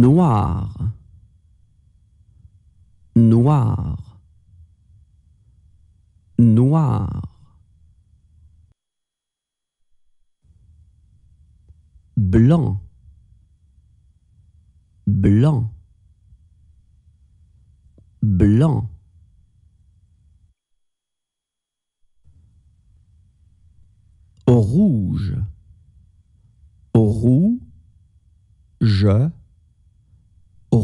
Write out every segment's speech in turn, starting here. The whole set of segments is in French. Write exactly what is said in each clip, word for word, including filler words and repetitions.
noir, noir, noir. Blanc, blanc, blanc. Rouge, rouge,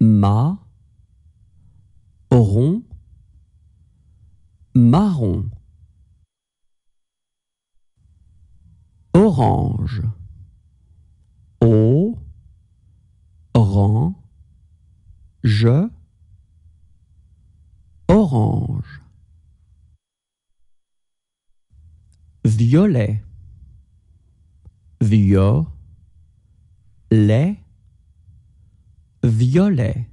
ma, rond, marron. Orange, o, rang, je, orange. Violet, vio, lait, violet.